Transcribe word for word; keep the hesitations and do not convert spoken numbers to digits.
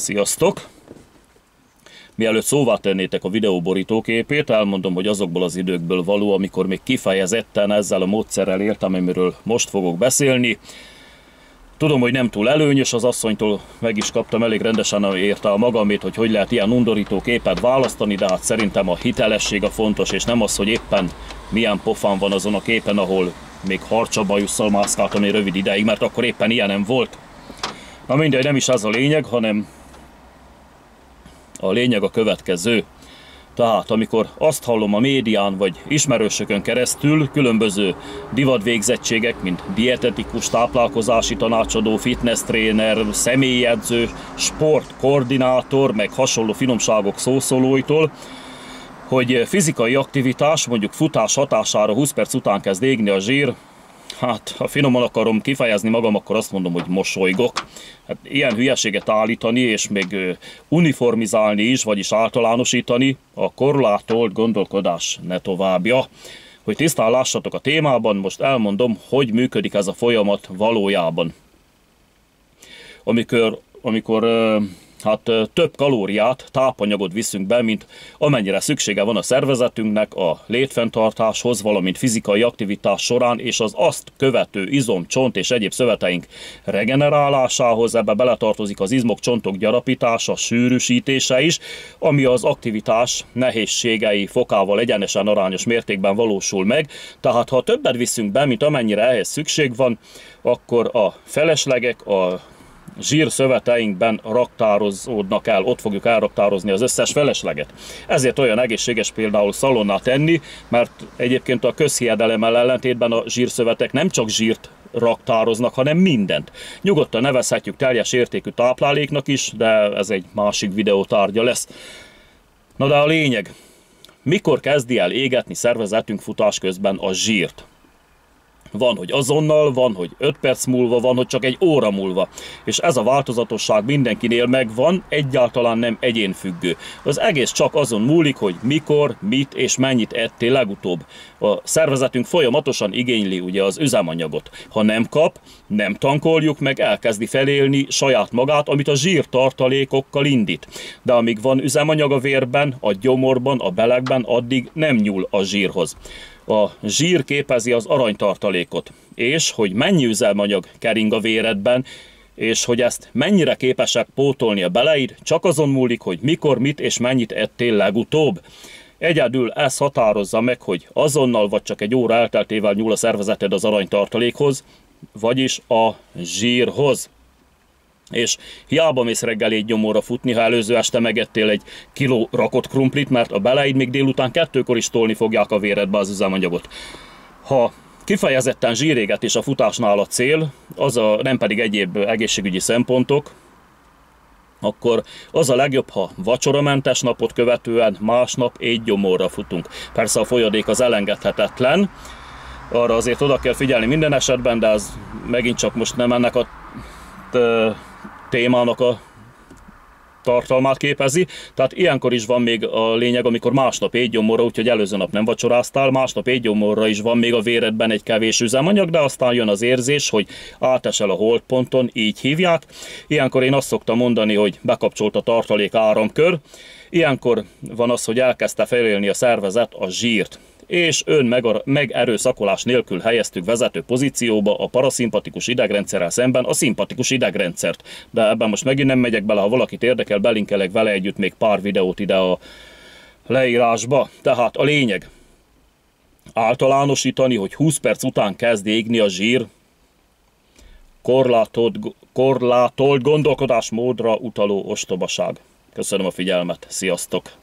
Sziasztok! Mielőtt szóvá tennétek a videó borítóképét, elmondom, hogy azokból az időkből való, amikor még kifejezetten ezzel a módszerrel éltem, amiről most fogok beszélni. Tudom, hogy nem túl előnyös, az asszonytól meg is kaptam, elég rendesen érte a magamét, hogy hogy lehet ilyen undorító képet választani, de hát szerintem a hitelesség a fontos, és nem az, hogy éppen milyen pofán van azon a képen, ahol még harcsabajusszal mászkáltam egy rövid ideig, mert akkor éppen ilyen nem volt. Na mindegy, nem is ez a lényeg, hanem a lényeg a következő. Tehát amikor azt hallom a médián vagy ismerősökön keresztül különböző divadvégzettségek, mint dietetikus, táplálkozási tanácsadó, fitness tréner, személyedző, sportkoordinátor, meg hasonló finomságok szószólóitól, hogy fizikai aktivitás, mondjuk futás hatására húsz perc után kezd égni a zsír, hát, ha finoman akarom kifejezni magam, akkor azt mondom, hogy mosolygok. Hát, ilyen hülyeséget állítani, és még uniformizálni is, vagyis általánosítani, a korlátolt gondolkodás ne továbbja. Hogy tisztán lássatok a témában, most elmondom, hogy működik ez a folyamat valójában. Amikor, amikor hát, több kalóriát, tápanyagot viszünk be, mint amennyire szüksége van a szervezetünknek a létfenntartáshoz, valamint fizikai aktivitás során, és az azt követő izom, csont és egyéb szöveteink regenerálásához, ebbe beletartozik az izmok, csontok gyarapítása, sűrűsítése is, ami az aktivitás nehézségei fokával egyenesen arányos mértékben valósul meg. Tehát ha többet viszünk be, mint amennyire ehhez szükség van, akkor a feleslegek, a zsírszöveteinkben raktározódnak el, ott fogjuk elraktározni az összes felesleget. Ezért olyan egészséges például szalonnát enni, mert egyébként a közhiedelemmel ellentétben a zsírszövetek nem csak zsírt raktároznak, hanem mindent. Nyugodtan nevezhetjük teljes értékű tápláléknak is, de ez egy másik videótárgya lesz. Na de a lényeg, mikor kezdi el égetni szervezetünk futás közben a zsírt? Van, hogy azonnal, van, hogy öt perc múlva, van, hogy csak egy óra múlva. És ez a változatosság mindenkinél megvan, egyáltalán nem egyénfüggő. Az egész csak azon múlik, hogy mikor, mit és mennyit ettél legutóbb. A szervezetünk folyamatosan igényli ugye az üzemanyagot. Ha nem kap, nem tankoljuk meg, elkezdi felélni saját magát, amit a zsírtartalékokkal indít. De amíg van üzemanyag a vérben, a gyomorban, a belegben, addig nem nyúl a zsírhoz. A zsír képezi az aranytartalékot, és hogy mennyi üzemanyag kering a véredben, és hogy ezt mennyire képesek pótolni a beleid, csak azon múlik, hogy mikor, mit és mennyit ettél legutóbb. Egyedül ez határozza meg, hogy azonnal vagy csak egy óra elteltével nyúl a szervezeted az aranytartalékhoz, vagyis a zsírhoz. És hiába mész reggel egy gyomorra futni, ha előző este megettél egy kiló rakott krumplit, mert a beleid még délután kettőkor is tolni fogják a véredbe az üzemanyagot. Ha kifejezetten zsírégetés a futásnál a cél, az a, nem pedig egyéb egészségügyi szempontok, akkor az a legjobb, ha vacsoramentes napot követően másnap egy gyomorra futunk. Persze a folyadék az elengedhetetlen, arra azért oda kell figyelni minden esetben, de ez megint csak most nem ennek a témának a tartalmát képezi, tehát ilyenkor is van még a lényeg, amikor másnap egy gyomorra, úgyhogy előző nap nem vacsoráztál, másnap egy gyomorra is van még a véredben egy kevés üzemanyag, de aztán jön az érzés, hogy átesel a holtponton, így hívják. Ilyenkor én azt szoktam mondani, hogy bekapcsolt a tartalék áramkör, ilyenkor van az, hogy elkezdte felélni a szervezet a zsírt, és ön megerőszakolás nélkül helyeztük vezető pozícióba a paraszimpatikus idegrendszerrel szemben a szimpatikus idegrendszert. De ebben most megint nem megyek bele, ha valakit érdekel, belinkelek vele együtt még pár videót ide a leírásba. Tehát a lényeg, általánosítani, hogy húsz perc után kezd égni a zsír, korlátolt, korlátolt gondolkodásmódra utaló ostobaság. Köszönöm a figyelmet, sziasztok!